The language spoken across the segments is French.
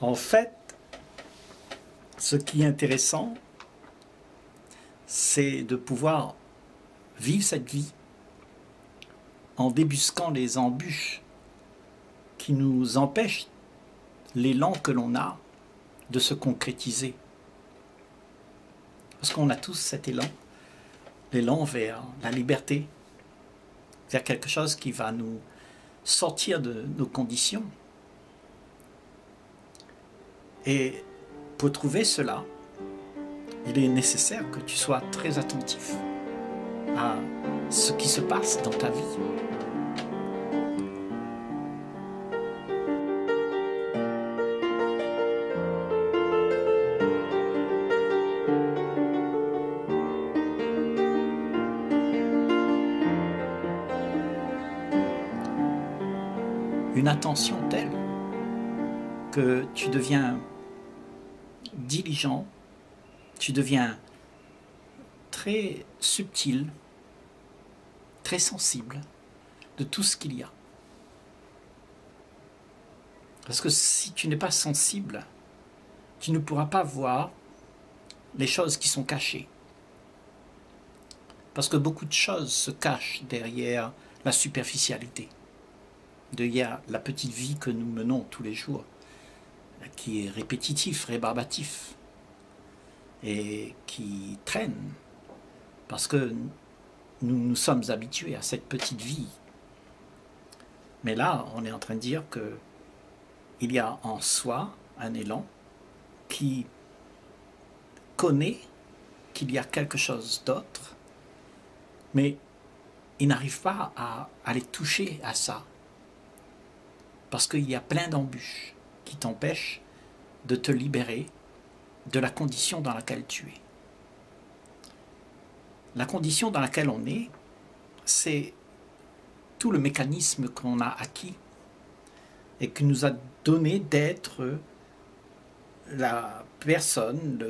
En fait, ce qui est intéressant, c'est de pouvoir vivre cette vie en débusquant les embûches qui nous empêchent l'élan que l'on a de se concrétiser. Parce qu'on a tous cet élan, l'élan vers la liberté, vers quelque chose qui va nous sortir de nos conditions. Et pour trouver cela, il est nécessaire que tu sois très attentif à ce qui se passe dans ta vie. Une attention telle que tu deviens diligent, tu deviens très subtil, très sensible de tout ce qu'il y a. Parce que si tu n'es pas sensible, tu ne pourras pas voir les choses qui sont cachées. Parce que beaucoup de choses se cachent derrière la superficialité, derrière la petite vie que nous menons tous les jours, qui est répétitif, rébarbatif, et qui traîne, parce que nous nous sommes habitués à cette petite vie. Mais là, on est en train de dire qu'il y a en soi un élan qui connaît qu'il y a quelque chose d'autre, mais il n'arrive pas à aller toucher à ça, parce qu'il y a plein d'embûches qui t'empêchent de te libérer de la condition dans laquelle tu es. La condition dans laquelle on est, c'est tout le mécanisme qu'on a acquis et qui nous a donné d'être la personne,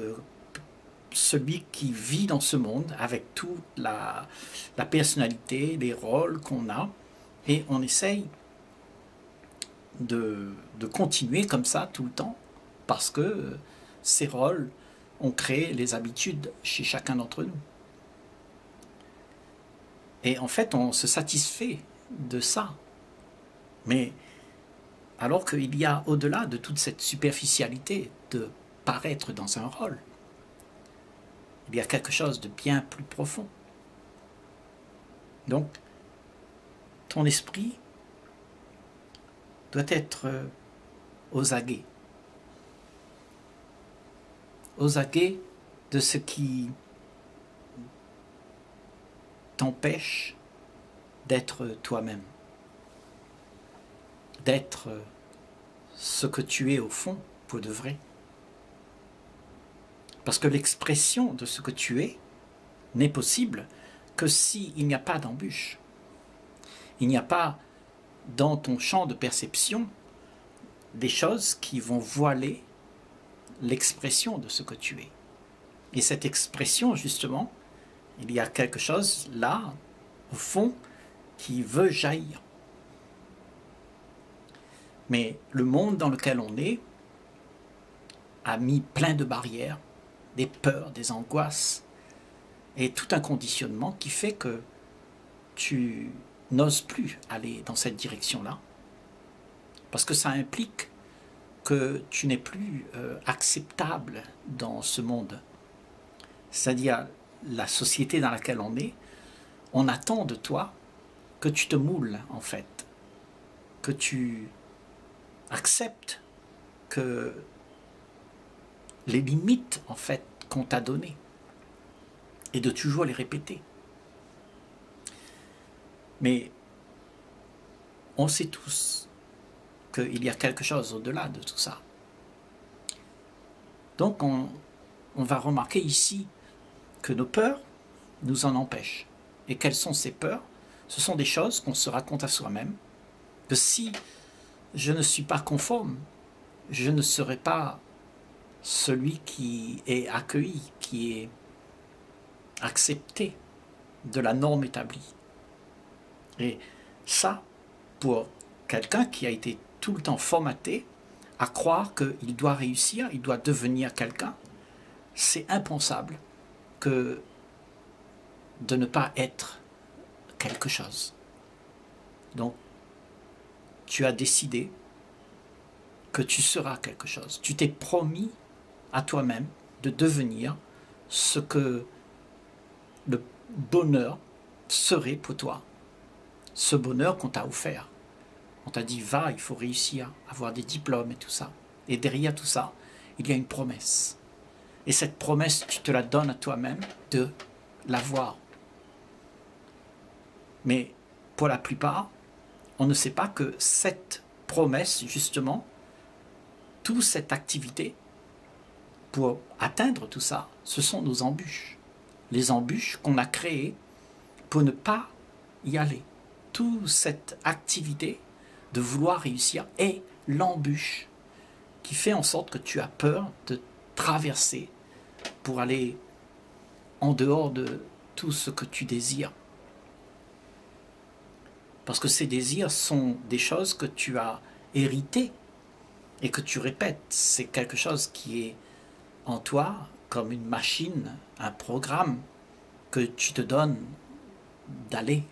celui qui vit dans ce monde avec toute la personnalité, les rôles qu'on a, et on essaye de continuer comme ça tout le temps, parce que ces rôles ont créé les habitudes chez chacun d'entre nous. Et en fait, on se satisfait de ça. Mais alors qu'il y a au-delà de toute cette superficialité de paraître dans un rôle, il y a quelque chose de bien plus profond. Donc, ton esprit doit être aux aguets. Aux aguets de ce qui t'empêche d'être toi-même, d'être ce que tu es au fond pour de vrai. Parce que l'expression de ce que tu es n'est possible que s'il n'y a pas d'embûche. Il n'y a pas dans ton champ de perception des choses qui vont voiler l'expression de ce que tu es. Et cette expression, justement, il y a quelque chose là, au fond, qui veut jaillir. Mais le monde dans lequel on est a mis plein de barrières, des peurs, des angoisses, et tout un conditionnement qui fait que tu n'ose plus aller dans cette direction-là, parce que ça implique que tu n'es plus acceptable dans ce monde. C'est-à-dire, la société dans laquelle on est, on attend de toi que tu te moules, en fait, que tu acceptes que les limites, en fait, qu'on t'a données, et de toujours les répéter. Mais on sait tous qu'il y a quelque chose au-delà de tout ça. Donc on va remarquer ici que nos peurs nous en empêchent. Et quelles sont ces peurs? Ce sont des choses qu'on se raconte à soi-même, que si je ne suis pas conforme, je ne serai pas celui qui est accueilli, qui est accepté de la norme établie. Et ça, pour quelqu'un qui a été tout le temps formaté à croire qu'il doit réussir, il doit devenir quelqu'un, c'est impensable que de ne pas être quelque chose. Donc, tu as décidé que tu seras quelque chose. Tu t'es promis à toi-même de devenir ce que le bonheur serait pour toi. Ce bonheur qu'on t'a offert. On t'a dit, va, il faut réussir, avoir des diplômes et tout ça. Et derrière tout ça, il y a une promesse. Et cette promesse, tu te la donnes à toi-même de l'avoir. Mais pour la plupart, on ne sait pas que cette promesse, justement, toute cette activité, pour atteindre tout ça, ce sont nos embûches. Les embûches qu'on a créées pour ne pas y aller. Toute cette activité de vouloir réussir est l'embûche qui fait en sorte que tu as peur de traverser pour aller en dehors de tout ce que tu désires. Parce que ces désirs sont des choses que tu as héritées et que tu répètes. C'est quelque chose qui est en toi comme une machine, un programme que tu te donnes d'aller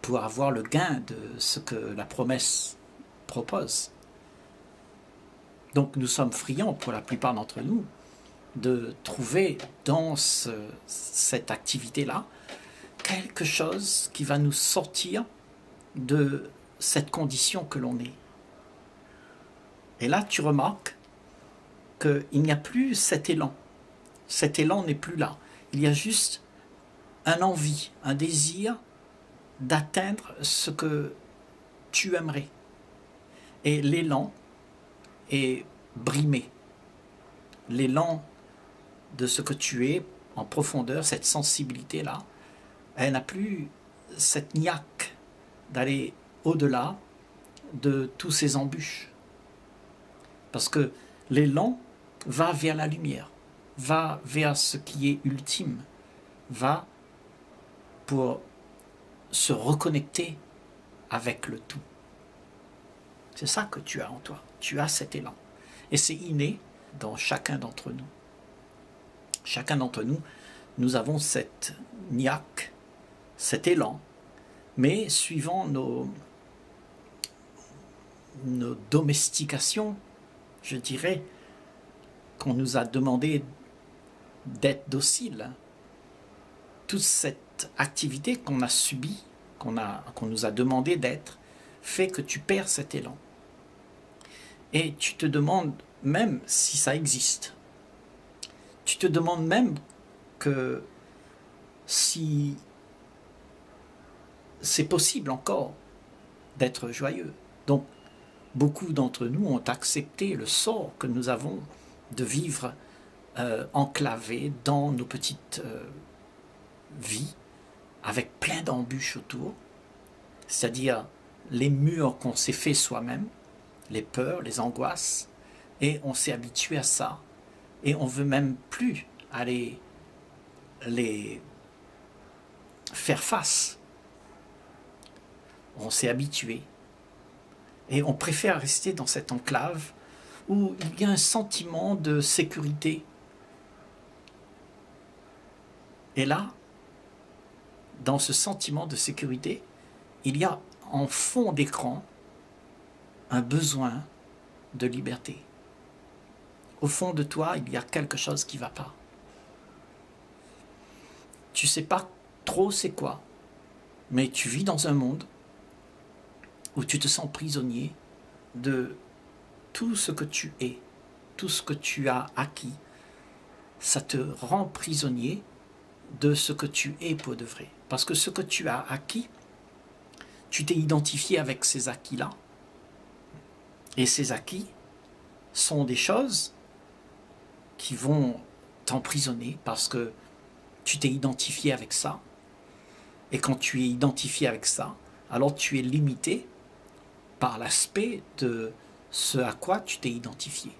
pour avoir le gain de ce que la promesse propose. Donc nous sommes friands pour la plupart d'entre nous de trouver dans cette activité-là quelque chose qui va nous sortir de cette condition que l'on est. Et là tu remarques qu'il n'y a plus cet élan. Cet élan n'est plus là. Il y a juste un envie, un désir d'atteindre ce que tu aimerais. Et l'élan est brimé. L'élan de ce que tu es en profondeur, cette sensibilité-là, elle n'a plus cette niaque d'aller au-delà de tous ces embûches. Parce que l'élan va vers la lumière, va vers ce qui est ultime, va pour se reconnecter avec le tout. C'est ça que tu as en toi, tu as cet élan. Et c'est inné dans chacun d'entre nous. Chacun d'entre nous, nous avons cette niaque, cet élan, mais suivant nos domestications, je dirais qu'on nous a demandé d'être docile. Toute cette activité qu'on a subie, qu'on nous a demandé d'être, fait que tu perds cet élan. Et tu te demandes même si ça existe. Tu te demandes même que si c'est possible encore d'être joyeux. Donc, beaucoup d'entre nous ont accepté le sort que nous avons de vivre enclavés dans nos petites vies, avec plein d'embûches autour, c'est-à-dire les murs qu'on s'est fait soi-même, les peurs, les angoisses, et on s'est habitué à ça, et on ne veut même plus aller les faire face. On s'est habitué. Et on préfère rester dans cette enclave où il y a un sentiment de sécurité. Et là, dans ce sentiment de sécurité, il y a en fond d'écran un besoin de liberté. Au fond de toi, il y a quelque chose qui ne va pas. Tu ne sais pas trop c'est quoi, mais tu vis dans un monde où tu te sens prisonnier de tout ce que tu es, tout ce que tu as acquis. Ça te rend prisonnier de ce que tu es pour de vrai. Parce que ce que tu as acquis, tu t'es identifié avec ces acquis-là. Et ces acquis sont des choses qui vont t'emprisonner parce que tu t'es identifié avec ça. Et quand tu es identifié avec ça, alors tu es limité par l'aspect de ce à quoi tu t'es identifié.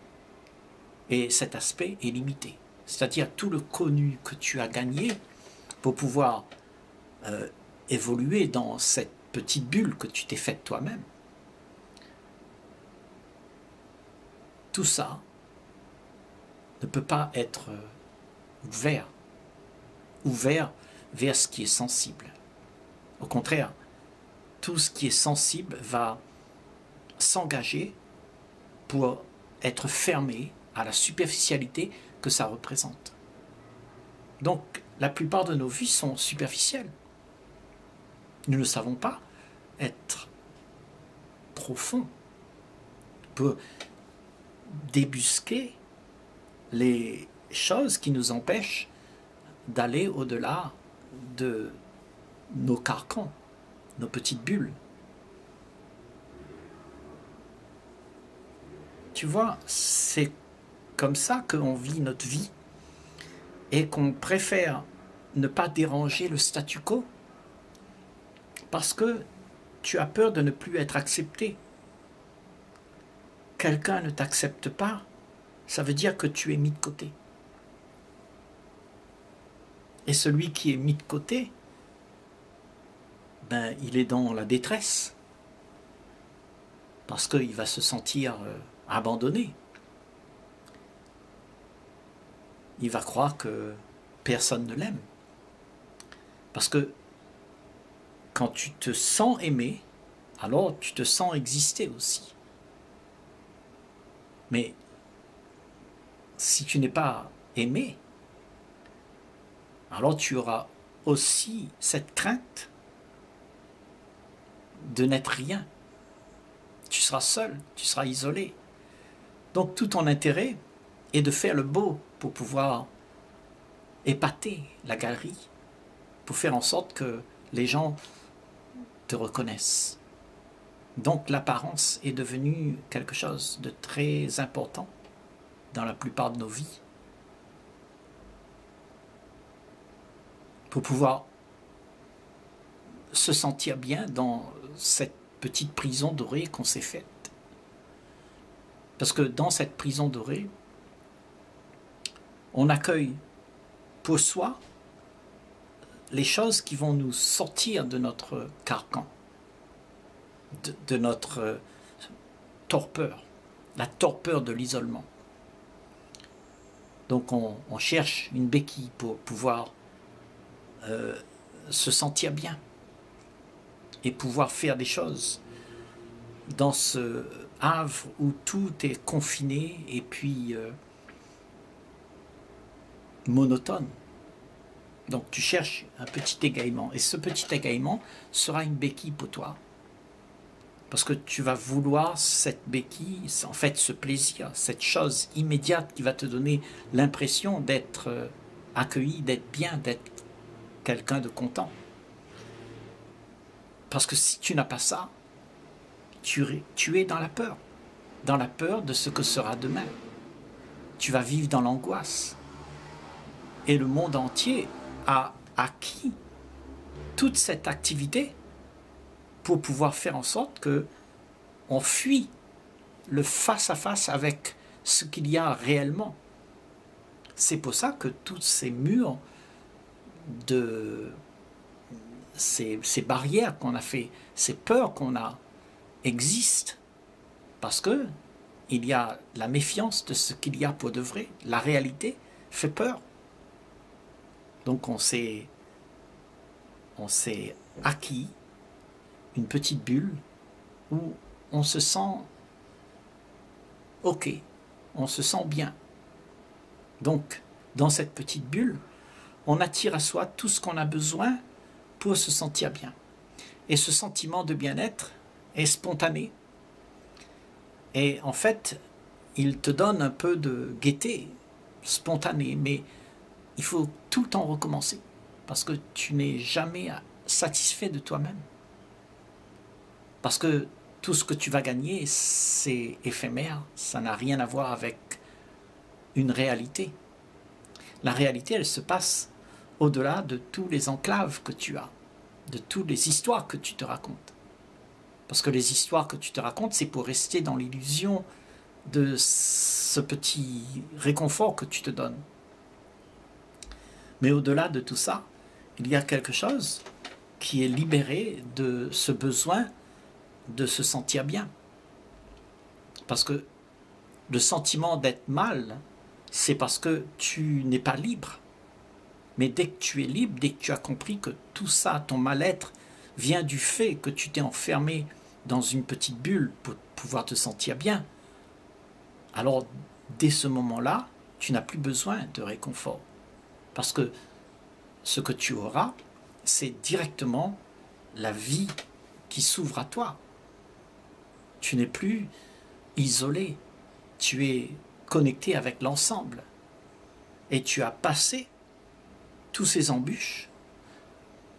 Et cet aspect est limité. C'est-à-dire tout le connu que tu as gagné pour pouvoir évoluer dans cette petite bulle que tu t'es faite toi-même. tout ça ne peut pas être ouvert vers ce qui est sensible. Au contraire, tout ce qui est sensible va s'engager pour être fermé à la superficialité que ça représente. Donc, la plupart de nos vies sont superficielles. Nous ne savons pas être profond pour débusquer les choses qui nous empêchent d'aller au-delà de nos carcans, nos petites bulles. Tu vois, c'est comme ça qu'on vit notre vie et qu'on préfère ne pas déranger le statu quo parce que tu as peur de ne plus être accepté. Quelqu'un ne t'accepte pas, ça veut dire que tu es mis de côté. Et celui qui est mis de côté, ben, il est dans la détresse, parce qu'il va se sentir abandonné. Il va croire que personne ne l'aime. Parce que quand tu te sens aimé, alors tu te sens exister aussi. Mais si tu n'es pas aimé, alors tu auras aussi cette crainte de n'être rien. Tu seras seul, tu seras isolé. Donc tout ton intérêt est de faire le beau pour pouvoir épater la galerie, pour faire en sorte que les gens te reconnaissent. Donc l'apparence est devenue quelque chose de très important dans la plupart de nos vies. Pour pouvoir se sentir bien dans cette petite prison dorée qu'on s'est faite. Parce que dans cette prison dorée, on accueille pour soi les choses qui vont nous sortir de notre carcan, de notre torpeur, la torpeur de l'isolement. Donc on cherche une béquille pour pouvoir se sentir bien et pouvoir faire des choses dans ce havre où tout est confiné et puis monotone. Donc tu cherches un petit égaillement. Et ce petit égaillement sera une béquille pour toi. Parce que tu vas vouloir cette béquille, en fait ce plaisir, cette chose immédiate qui va te donner l'impression d'être accueilli, d'être bien, d'être quelqu'un de content. Parce que si tu n'as pas ça, tu es dans la peur de ce que sera demain. Tu vas vivre dans l'angoisse. Et le monde entier a acquis toute cette activité pour pouvoir faire en sorte que on fuit le face-à-face avec ce qu'il y a réellement. C'est pour ça que tous ces murs, ces barrières qu'on a fait, ces peurs qu'on a, existent. Parce que il y a la méfiance de ce qu'il y a pour de vrai. La réalité fait peur. Donc on s'est acquis une petite bulle où on se sent ok, on se sent bien. Donc dans cette petite bulle, on attire à soi tout ce qu'on a besoin pour se sentir bien. Et ce sentiment de bien-être est spontané. Et en fait, il te donne un peu de gaieté spontanée, mais il faut tout le temps recommencer, parce que tu n'es jamais satisfait de toi-même. Parce que tout ce que tu vas gagner, c'est éphémère, ça n'a rien à voir avec une réalité. La réalité, elle se passe au-delà de tous les enclaves que tu as, de toutes les histoires que tu te racontes. Parce que les histoires que tu te racontes, c'est pour rester dans l'illusion de ce petit réconfort que tu te donnes. Mais au-delà de tout ça, il y a quelque chose qui est libéré de ce besoin de se sentir bien. Parce que de sentiment d'être mal, c'est parce que tu n'es pas libre. Mais dès que tu es libre, dès que tu as compris que tout ça, ton mal-être, vient du fait que tu t'es enfermé dans une petite bulle pour pouvoir te sentir bien, alors dès ce moment-là, tu n'as plus besoin de réconfort. Parce que ce que tu auras, c'est directement la vie qui s'ouvre à toi. Tu n'es plus isolé, tu es connecté avec l'ensemble. Et tu as passé tous ces embûches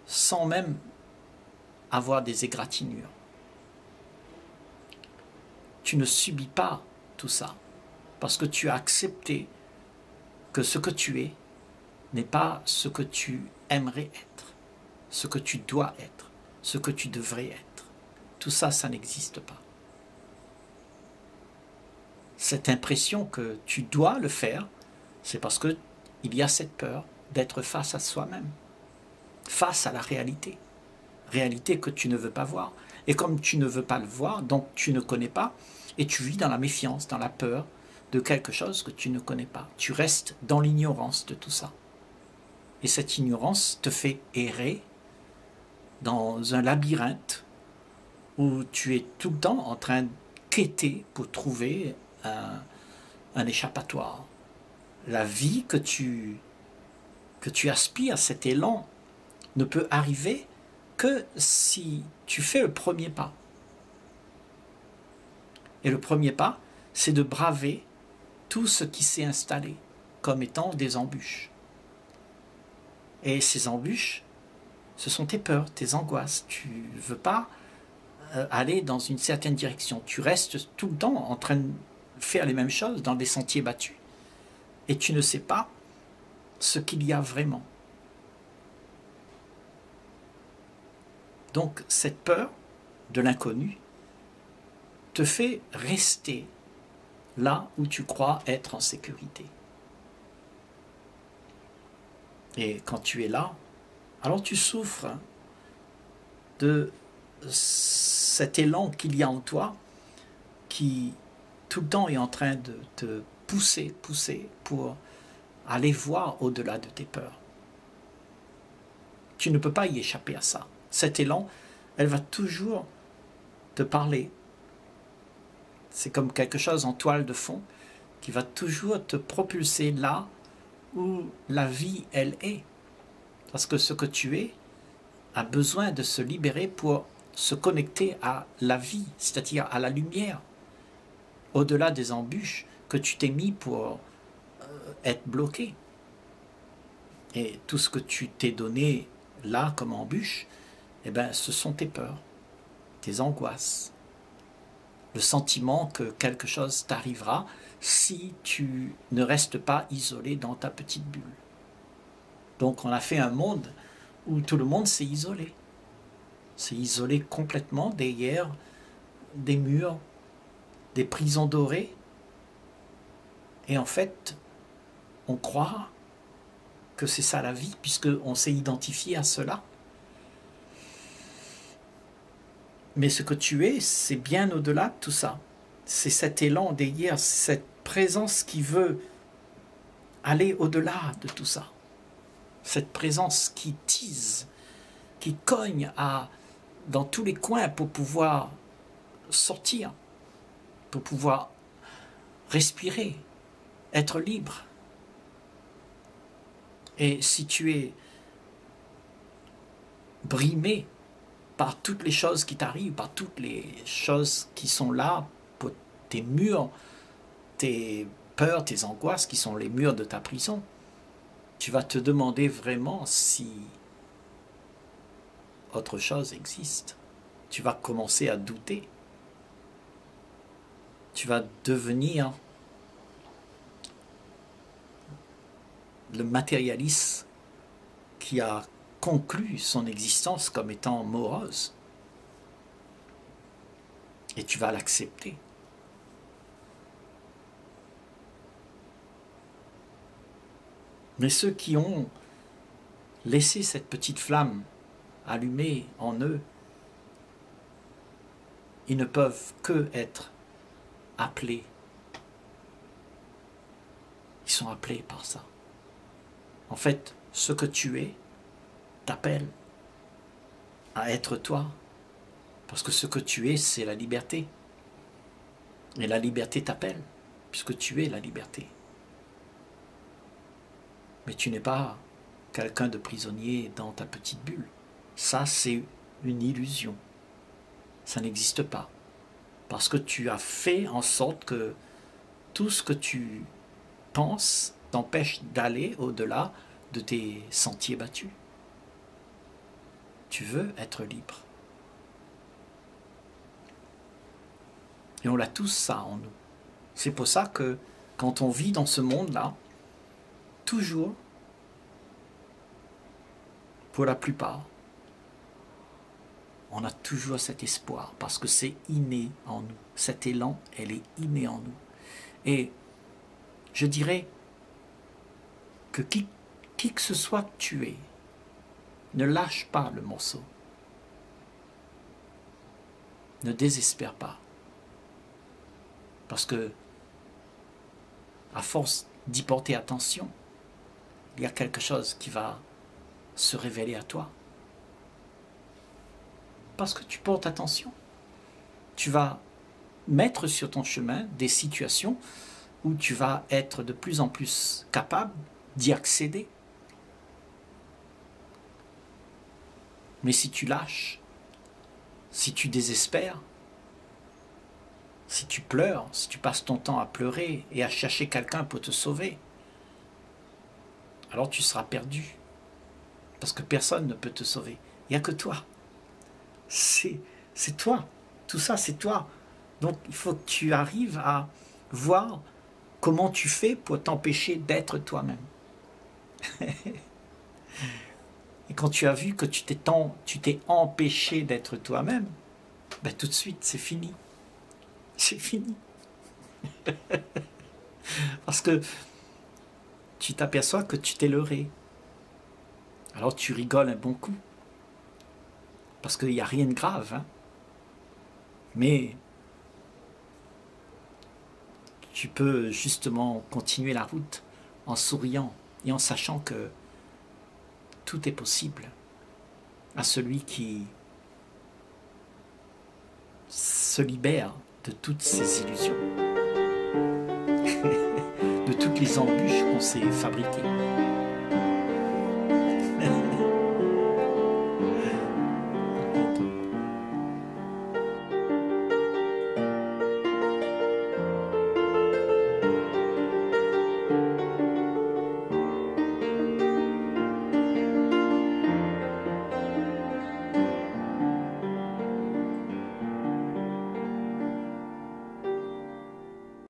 sans même avoir des égratignures. Tu ne subis pas tout ça parce que tu as accepté que ce que tu es n'est pas ce que tu aimerais être, ce que tu dois être, ce que tu devrais être. Tout ça, ça n'existe pas. Cette impression que tu dois le faire, c'est parce qu'il y a cette peur d'être face à soi-même, face à la réalité, réalité que tu ne veux pas voir. Et comme tu ne veux pas le voir, donc tu ne connais pas, et tu vis dans la méfiance, dans la peur de quelque chose que tu ne connais pas. Tu restes dans l'ignorance de tout ça. Et cette ignorance te fait errer dans un labyrinthe où tu es tout le temps en train de quêter pour trouver un échappatoire. La vie que tu aspires, cet élan, ne peut arriver que si tu fais le premier pas. Et le premier pas, c'est de braver tout ce qui s'est installé comme étant des embûches. Et ces embûches, ce sont tes peurs, tes angoisses. Tu ne veux pas aller dans une certaine direction. Tu restes tout le temps en train de faire les mêmes choses dans des sentiers battus. Et tu ne sais pas ce qu'il y a vraiment. Donc cette peur de l'inconnu te fait rester là où tu crois être en sécurité. Et quand tu es là, alors tu souffres de cet élan qu'il y a en toi qui tout le temps est en train de te pousser pour aller voir au-delà de tes peurs. Tu ne peux pas y échapper à ça. Cet élan, elle va toujours te parler. C'est comme quelque chose en toile de fond qui va toujours te propulser là où la vie, elle est. Parce que ce que tu es a besoin de se libérer pour se connecter à la vie, c'est-à-dire à la lumière, au-delà des embûches que tu t'es mis pour être bloqué. Et tout ce que tu t'es donné là comme embûche, eh bien, ce sont tes peurs, tes angoisses, le sentiment que quelque chose t'arrivera si tu ne restes pas isolé dans ta petite bulle. Donc on a fait un monde où tout le monde s'est isolé. S'est isolé complètement derrière des murs, des prisons dorées. Et en fait, on croit que c'est ça la vie, puisqu'on s'est identifié à cela. Mais ce que tu es, c'est bien au-delà de tout ça. C'est cet élan d'hier, cette présence qui veut aller au-delà de tout ça. Cette présence qui tease, qui cogne dans tous les coins pour pouvoir sortir, pour pouvoir respirer, être libre. Et si tu es brimé par toutes les choses qui t'arrivent, par toutes les choses qui sont là, pour tes murs, tes peurs, tes angoisses, qui sont les murs de ta prison, tu vas te demander vraiment si autre chose existe. Tu vas commencer à douter. Tu vas devenir le matérialiste qui a conclut son existence comme étant morose. Et tu vas l'accepter. Mais ceux qui ont laissé cette petite flamme allumée en eux, ils ne peuvent que être appelés qui sont appelés par ça. En fait, ce que tu es t'appelle à être toi, parce que ce que tu es, c'est la liberté. Et la liberté t'appelle, puisque tu es la liberté. Mais tu n'es pas quelqu'un de prisonnier dans ta petite bulle. Ça, c'est une illusion. Ça n'existe pas. Parce que tu as fait en sorte que tout ce que tu penses t'empêche d'aller au-delà de tes sentiers battus. Tu veux être libre. Et on l'a tous ça en nous. C'est pour ça que quand on vit dans ce monde-là, toujours, pour la plupart, on a toujours cet espoir, parce que c'est inné en nous. Cet élan, elle est innée en nous. Et je dirais que qui que ce soit que tu es, ne lâche pas le morceau. Ne désespère pas. Parce que, à force d'y porter attention, il y a quelque chose qui va se révéler à toi. Parce que tu portes attention. Tu vas mettre sur ton chemin des situations où tu vas être de plus en plus capable d'y accéder. Mais si tu lâches, si tu désespères, si tu pleures, si tu passes ton temps à pleurer et à chercher quelqu'un pour te sauver, alors tu seras perdu. Parce que personne ne peut te sauver. Il n'y a que toi. C'est toi. Tout ça, c'est toi. Donc, il faut que tu arrives à voir comment tu fais pour t'empêcher d'être toi-même. Et quand tu as vu que tu t'es empêché d'être toi-même, ben, tout de suite, c'est fini. C'est fini. Parce que tu t'aperçois que tu t'es leurré. Alors, tu rigoles un bon coup. Parce qu'il n'y a rien de grave, hein. Mais tu peux justement continuer la route en souriant et en sachant que tout est possible à celui qui se libère de toutes ces illusions, de toutes les embûches qu'on s'est fabriquées.